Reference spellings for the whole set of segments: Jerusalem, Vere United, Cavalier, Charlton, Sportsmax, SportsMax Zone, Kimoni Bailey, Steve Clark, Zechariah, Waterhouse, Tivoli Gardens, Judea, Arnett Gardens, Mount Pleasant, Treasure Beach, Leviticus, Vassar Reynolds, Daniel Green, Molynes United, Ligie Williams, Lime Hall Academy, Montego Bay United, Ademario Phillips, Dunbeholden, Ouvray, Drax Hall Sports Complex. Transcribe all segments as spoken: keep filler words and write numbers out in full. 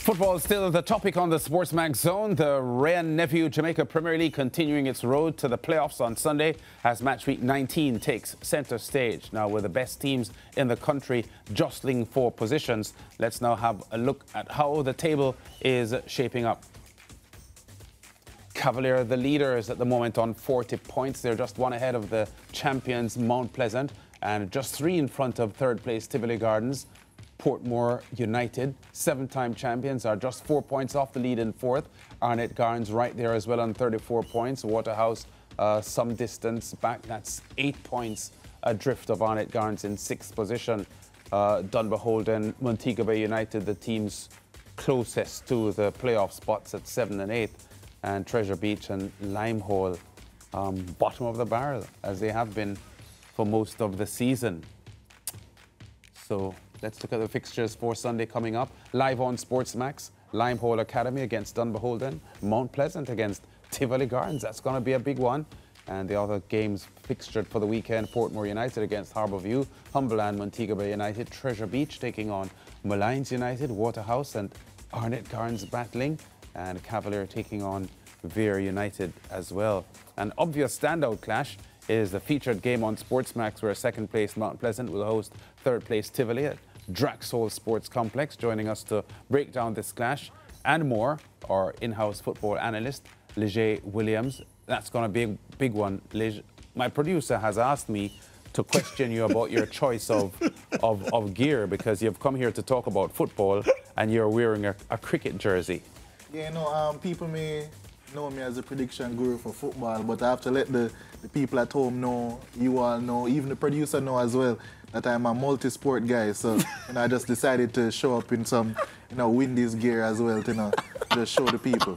Football is still the topic on the Sportsmax Zone. The Ray and Nephew Jamaica Premier League continuing its road to the playoffs on Sunday as match week nineteen takes center stage. Now, with the best teams in the country jostling for positions, let's now have a look at how the table is shaping up. Cavalier are the leaders at the moment on forty points. They're just one ahead of the champions Mount Pleasant and just three in front of third place Tivoli Gardens. Portmore United, seven-time champions, are just four points off the lead in fourth. Arnett Gardens right there as well on thirty-four points. Waterhouse uh, some distance back. That's eight points adrift of Arnett Gardens in sixth position. Uh, Dunbeholden, Montego Bay United, the teams closest to the playoff spots at seven and eighth. And Treasure Beach and Lime Hall, um, bottom of the barrel, as they have been for most of the season. So let's look at the fixtures for Sunday coming up. Live on Sportsmax, Lime Hall Academy against Dunbeholden, Mount Pleasant against Tivoli Gardens. That's going to be a big one. And the other games fixtured for the weekend, Portmore United against Harbour View, Humble and Montego Bay United, Treasure Beach taking on Molynes United, Waterhouse and Arnett Gardens battling, and Cavalier taking on Vere United as well. An obvious standout clash is the featured game on Sportsmax, where second place Mount Pleasant will host third place Tivoli at Drax Hall Sports Complex. Joining us to break down this clash and more, our in-house football analyst, Ligie Williams. That's going to be a big one. Lige, my producer has asked me to question you about your choice of, of, of gear, because you've come here to talk about football and you're wearing a, a cricket jersey. Yeah, you know, um, people may know me as a prediction guru for football, but I have to let the, the people at home know, you all know, even the producer know as well, that I'm a multi-sport guy. So, you know, I just decided to show up in some, you know, Windies gear as well to, you know, just show the people.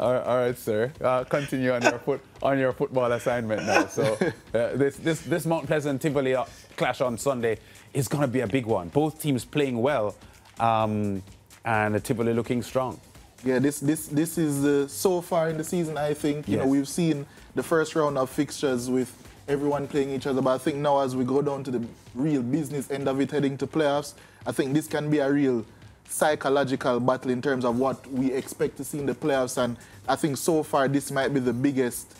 All right, all right, sir. Uh, continue on your foot on your football assignment now. So, uh, this this this Mount Pleasant Tivoli clash on Sunday is going to be a big one. Both teams playing well, um, and Tivoli looking strong. Yeah, this this this is uh, so far in the season. I think you yes. know we've seen the first round of fixtures with everyone playing each other, but I think now as we go down to the real business end of it, heading to playoffs, I think this can be a real psychological battle in terms of what we expect to see in the playoffs. And I think so far this might be the biggest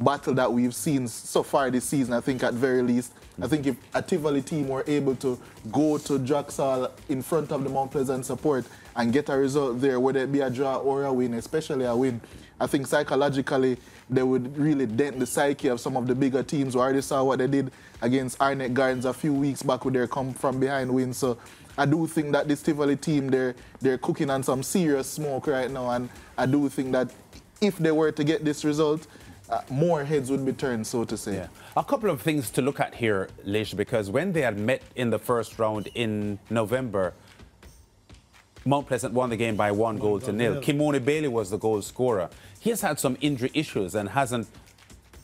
battle that we've seen so far this season. I think at very least, I think if a Tivoli team were able to go to Draxall in front of the Mount Pleasant support and get a result there, whether it be a draw or a win, especially a win, I think psychologically they would really dent the psyche of some of the bigger teams. We already saw what they did against Arnett Gardens a few weeks back with their come-from-behind win. So I do think that this Tivoli team, they're, they're cooking on some serious smoke right now. And I do think that if they were to get this result, Uh, more heads would be turned, so to say. Yeah. A couple of things to look at here, Lish, because when they had met in the first round in November, Mount Pleasant won the game by one goal to nil. Kimoni Bailey was the goal scorer. He has had some injury issues and hasn't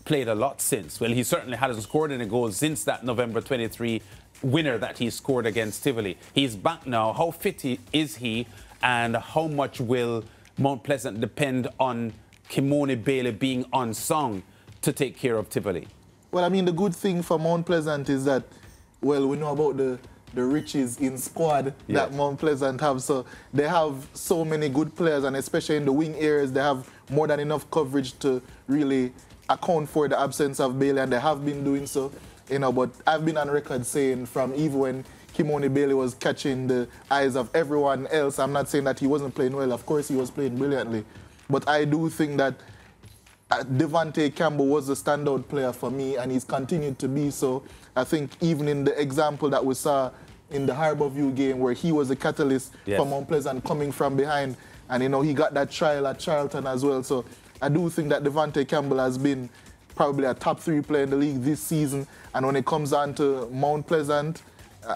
played a lot since. Well, he certainly hasn't scored any goals since that November twenty-third winner that he scored against Tivoli. He's back now. How fit is he, and how much will Mount Pleasant depend on Kimoni Bailey being on song to take care of Tivoli? Well, I mean, the good thing for Mount Pleasant is that, well, we know about the, the riches in squad yes. that Mount Pleasant have. So they have so many good players, and especially in the wing areas, they have more than enough coverage to really account for the absence of Bailey, and they have been doing so. You know, but I've been on record saying from even when Kimoni Bailey was catching the eyes of everyone else, I'm not saying that he wasn't playing well. Of course, he was playing brilliantly. But I do think that Devontae Campbell was a standout player for me, and he's continued to be so. I think even in the example that we saw in the Harbour View game, where he was a catalyst yes. for Mount Pleasant coming from behind, and you know he got that trial at Charlton as well. So I do think that Devontae Campbell has been probably a top three player in the league this season, and when it comes on to Mount Pleasant,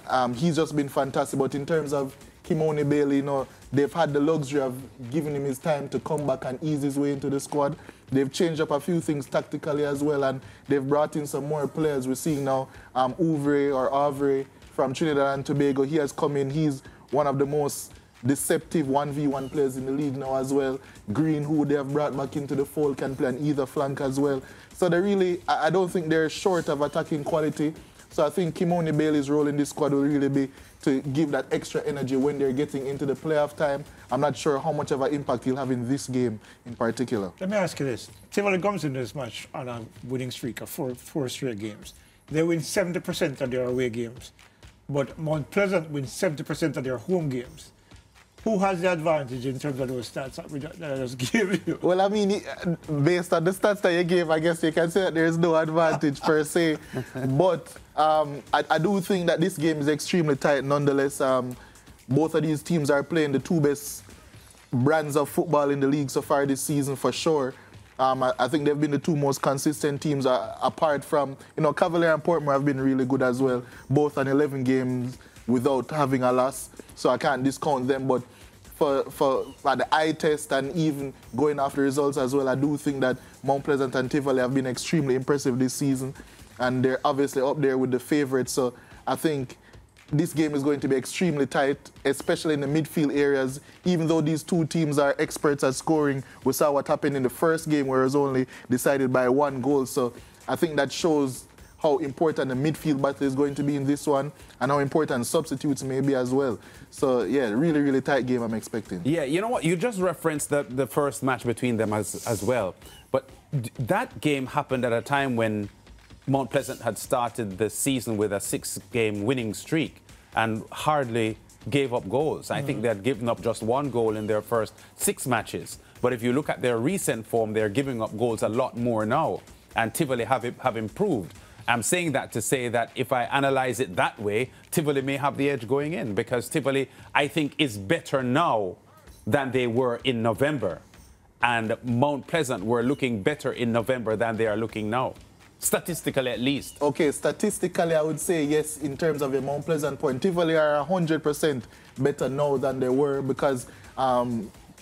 um, he's just been fantastic. But in terms of Kimoni Bailey, you know, they've had the luxury of giving him his time to come back and ease his way into the squad. They've changed up a few things tactically as well, and they've brought in some more players. We're seeing now um, Ouvray or Ouvray from Trinidad and Tobago. He has come in. He's one of the most deceptive one v one players in the league now as well. Green, who they have brought back into the fold, can play on either flank as well. So they really, I don't think they're short of attacking quality. So I think Kimoni Bailey's role in this squad will really be to give that extra energy when they're getting into the playoff time. I'm not sure how much of an impact he'll have in this game in particular. Let me ask you this. Tivoli comes into this match on a winning streak of four, four straight games. They win seventy percent of their away games, but Mount Pleasant wins seventy percent of their home games. Who has the advantage in terms of those stats that, we, that I just gave you? Well, I mean, based on the stats that you gave, I guess you can say that there is no advantage per se. But um, I, I do think that this game is extremely tight nonetheless. Um, both of these teams are playing the two best brands of football in the league so far this season for sure. Um, I, I think they've been the two most consistent teams uh, apart from, you know, Cavalier and Portmore have been really good as well, both on eleven games without having a loss. So I can't discount them, but For, for like the eye test and even going after results as well, I do think that Mount Pleasant and Tivoli have been extremely impressive this season, and they're obviously up there with the favourites. So I think this game is going to be extremely tight, especially in the midfield areas. Even though these two teams are experts at scoring, we saw what happened in the first game where it was only decided by one goal. So I think that shows how important the midfield battle is going to be in this one, and how important substitutes may be as well. So, yeah, really, really tight game I'm expecting. Yeah, you know what? You just referenced the, the first match between them as, as well. But that game happened at a time when Mount Pleasant had started the season with a six-game winning streak and hardly gave up goals. I mm. think they had given up just one goal in their first six matches. But if you look at their recent form, they're giving up goals a lot more now. And Tivoli have, have improved. I'm saying that to say that if I analyse it that way, Tivoli may have the edge going in, because Tivoli, I think, is better now than they were in November. And Mount Pleasant were looking better in November than they are looking now, statistically at least. Okay, statistically, I would say yes, in terms of a Mount Pleasant point. Tivoli are one hundred percent better now than they were, because um,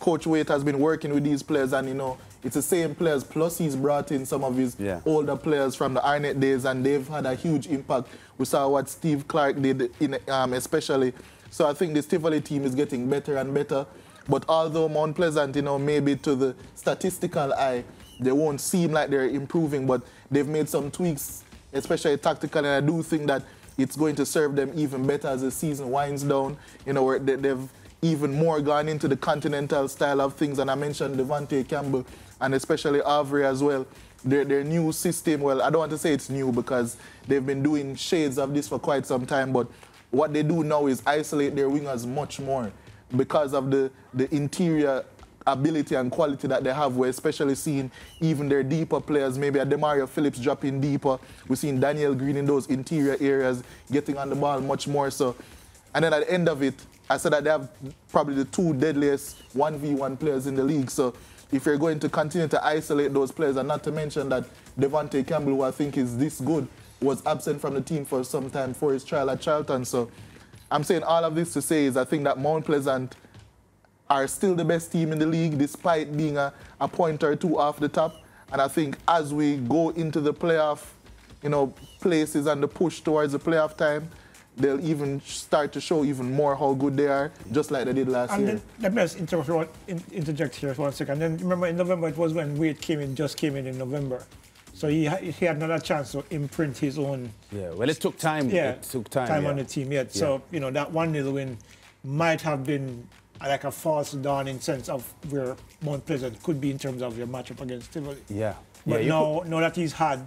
Coach Waite has been working with these players, and, you know, it's the same players, plus he's brought in some of his yeah. older players from the Arnett days, and they've had a huge impact. We saw what Steve Clark did, in, um, especially. So I think this Tivoli team is getting better and better. But although Mount Pleasant, you know, maybe to the statistical eye, they won't seem like they're improving, but they've made some tweaks, especially tactically, and I do think that it's going to serve them even better as the season winds down. You know, where they, they've even more gone into the continental style of things, and I mentioned Devontae Campbell, and especially Ouvray as well. Their, their new system, well, I don't want to say it's new because they've been doing shades of this for quite some time, but what they do now is isolate their wingers much more because of the, the interior ability and quality that they have. We're especially seeing even their deeper players, maybe Ademario Phillips dropping deeper. We're seeing Daniel Green in those interior areas getting on the ball much more. So, and then at the end of it, I said that they have probably the two deadliest one v one players in the league. So if you're going to continue to isolate those players, and not to mention that Devontae Campbell, who I think is this good, was absent from the team for some time for his trial at Charlton. So I'm saying all of this to say is I think that Mount Pleasant are still the best team in the league, despite being a, a point or two off the top. And I think as we go into the playoff, you know, places and the push towards the playoff time, they'll even start to show even more how good they are, just like they did last and year. Then, let me just interrupt, interject here for one second. Then remember, in November, it was when Wade came in, just came in in November. So he, he had another chance to imprint his own... Yeah, well, it took time. Yeah, it took time. Time yeah. on the team, yet. Yeah. So, you know, that one nil win might have been like a false dawn in sense of where Mount Pleasant could be in terms of your matchup against Tivoli. Yeah. But yeah, now, now that he's had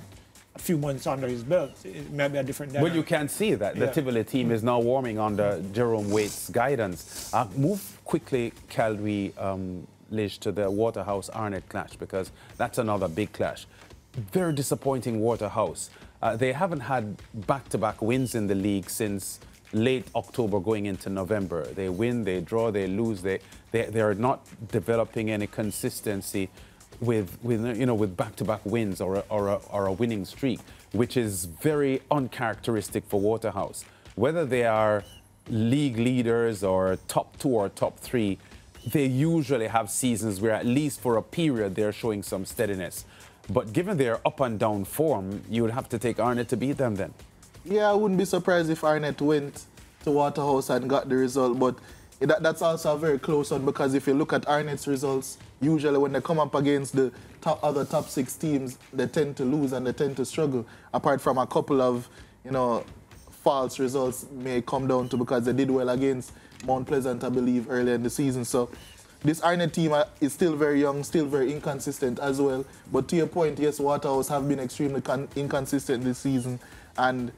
few months under his belt, it may be a different dynamic. Well, you can see that. The yeah. Tivoli team is now warming under Jerome Waite's guidance. I'll move quickly, Calvi, um, Lish, to the Waterhouse-Arnett clash, because that's another big clash. Very disappointing Waterhouse. Uh, they haven't had back-to-back wins in the league since late October going into November. They win, they draw, they lose. They, they, they're not developing any consistency With, with you know with back-to-back wins or a, or, a, or a winning streak, which is very uncharacteristic for Waterhouse. Whether they are league leaders or top two or top three, they usually have seasons where at least for a period they're showing some steadiness. But given their up and down form, you would have to take Arnett to beat them then. Yeah, I wouldn't be surprised if Arnett went to Waterhouse and got the result, but That, that's also a very close one, because if you look at Arnett's results, usually when they come up against the top, other top six teams, they tend to lose and they tend to struggle, apart from a couple of, you know, false results may come down to, because they did well against Mount Pleasant, I believe, earlier in the season. So this Arnett team is still very young, still very inconsistent as well. But to your point, yes, Waterhouse have been extremely con inconsistent this season, and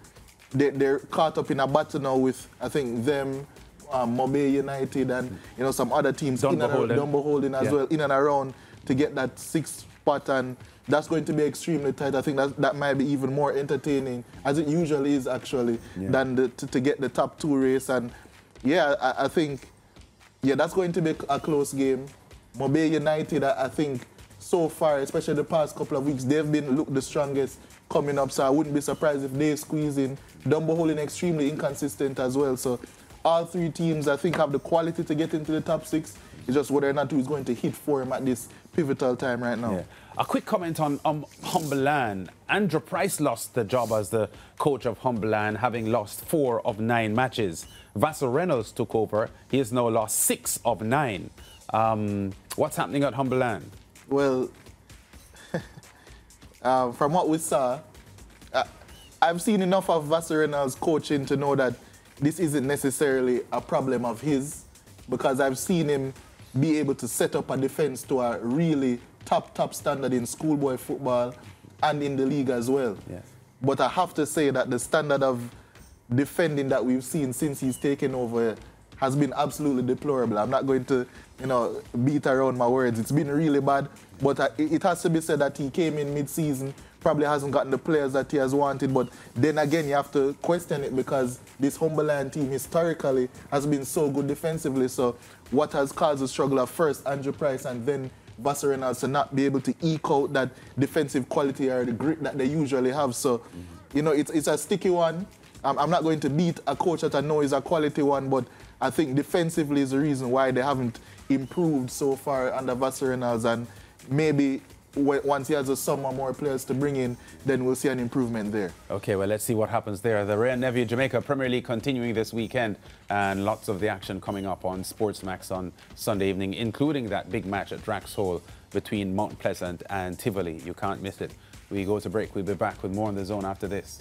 they, they're caught up in a battle now with, I think, them, um, Montego Bay United, and you know some other teams, Dunbeholden as yeah. well, in and around to get that sixth spot, and that's going to be extremely tight. I think that that might be even more entertaining, as it usually is actually, yeah. than the, to, to get the top two race. And yeah, I, I think. Yeah, that's going to be a close game. Montego Bay United, I think, so far, especially the past couple of weeks, they've been looked the strongest coming up, so I wouldn't be surprised if they squeeze in. Dunbeholden extremely inconsistent as well, so all three teams, I think, have the quality to get into the top six. It's just whether or not who's going to hit for him at this pivotal time right now. Yeah. A quick comment on um, Humberland. Andrew Price lost the job as the coach of Humberland, having lost four of nine matches. Vassar Reynolds took over. He has now lost six of nine. Um, what's happening at Humberland? Well, uh, from what we saw, uh, I've seen enough of Vassar Reynolds' coaching to know that this isn't necessarily a problem of his, because I've seen him be able to set up a defense to a really top, top standard in schoolboy football and in the league as well. Yes. But I have to say that the standard of defending that we've seen since he's taken over has been absolutely deplorable. I'm not going to, you know, beat around my words. It's been really bad, but it has to be said that he came in mid-season, probably hasn't gotten the players that he has wanted, but then again, you have to question it, because this Humberland team historically has been so good defensively. So what has caused the struggle of first Andrew Price and then Vassar Reynolds to not be able to eke out that defensive quality or the grit that they usually have? So, you know, it's, it's a sticky one. I'm not going to beat a coach that I know is a quality one, but I think defensively is the reason why they haven't improved so far under Vassar Reynolds, and maybe once he has a sum or more players to bring in, then we'll see an improvement there. Okay, well, let's see what happens there. The Ray and Nephew Jamaica Premier League continuing this weekend, and lots of the action coming up on Sportsmax on Sunday evening, including that big match at Drax Hall between Mount Pleasant and Tivoli. You can't miss it. We go to break. We'll be back with more on The Zone after this.